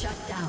Shut down.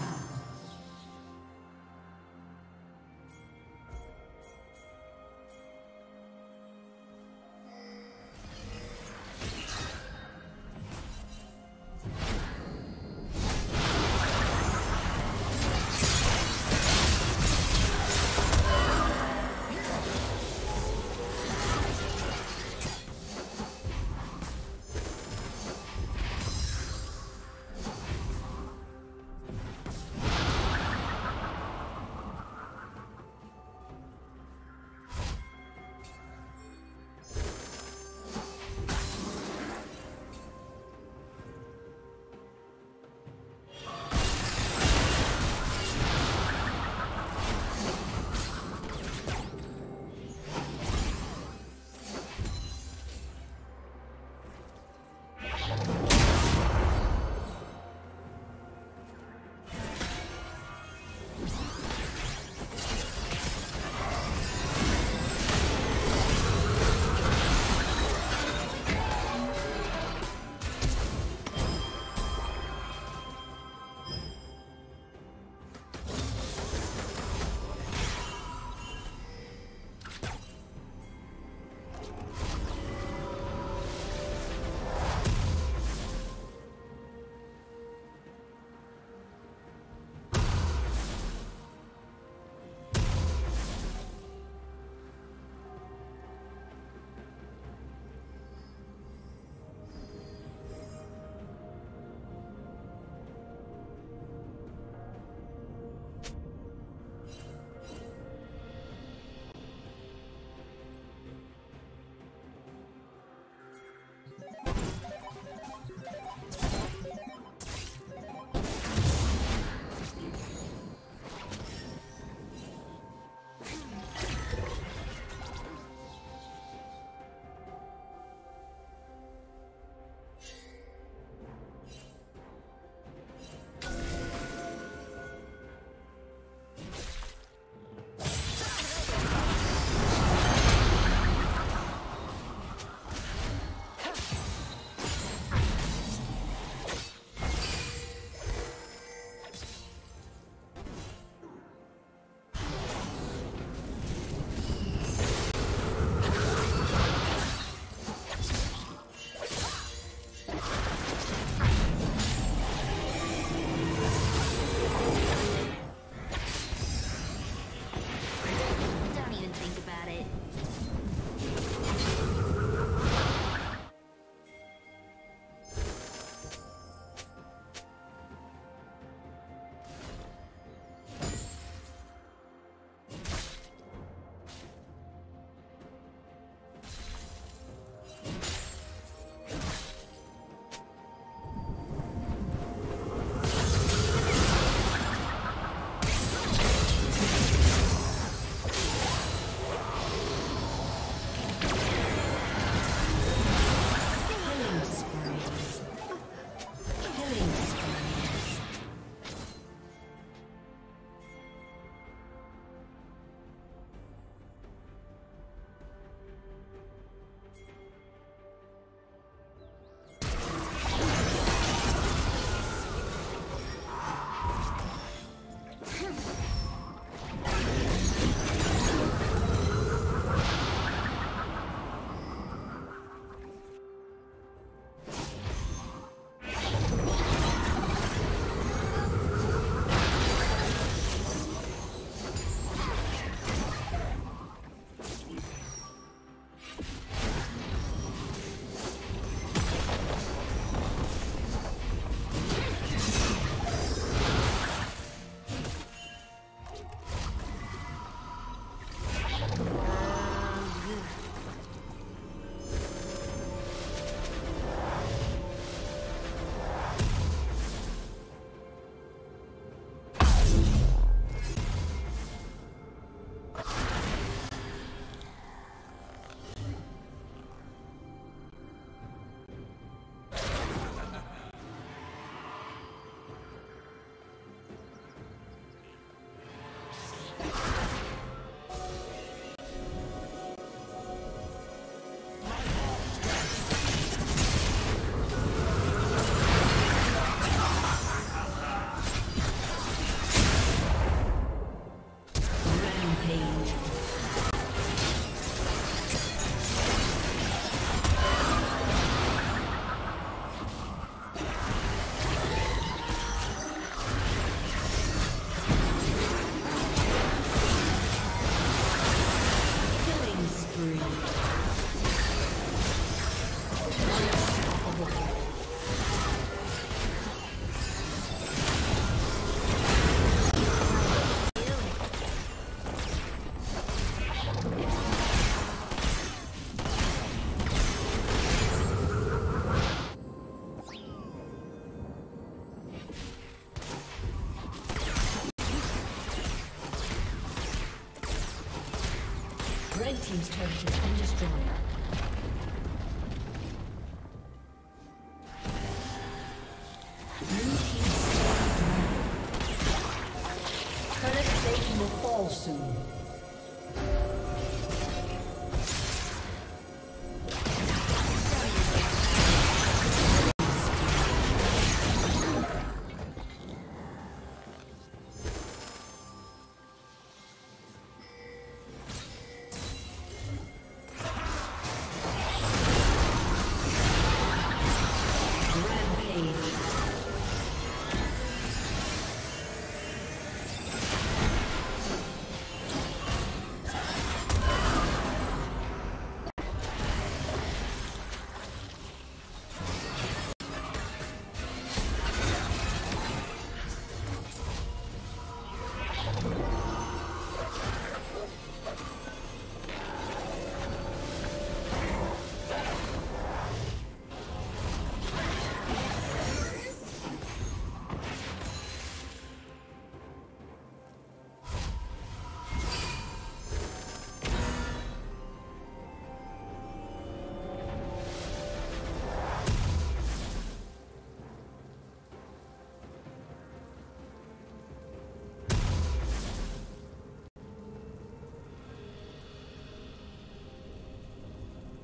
team's turret has been destroyed.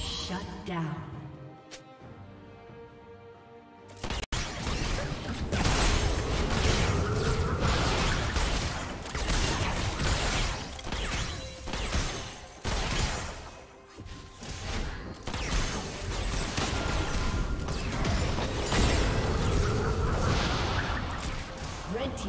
Shut down.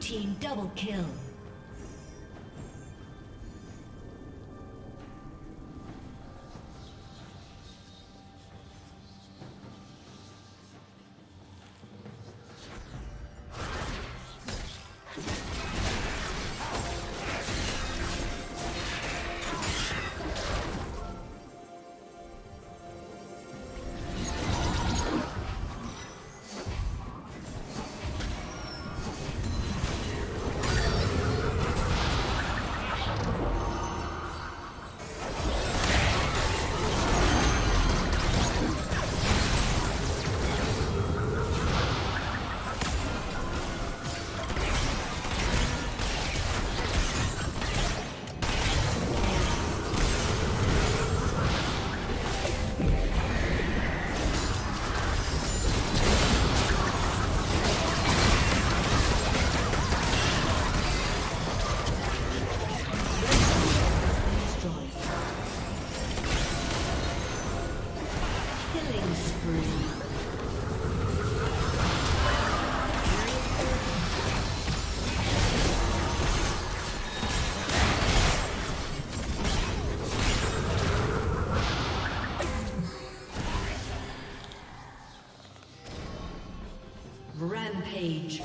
Team double kill. Rampage.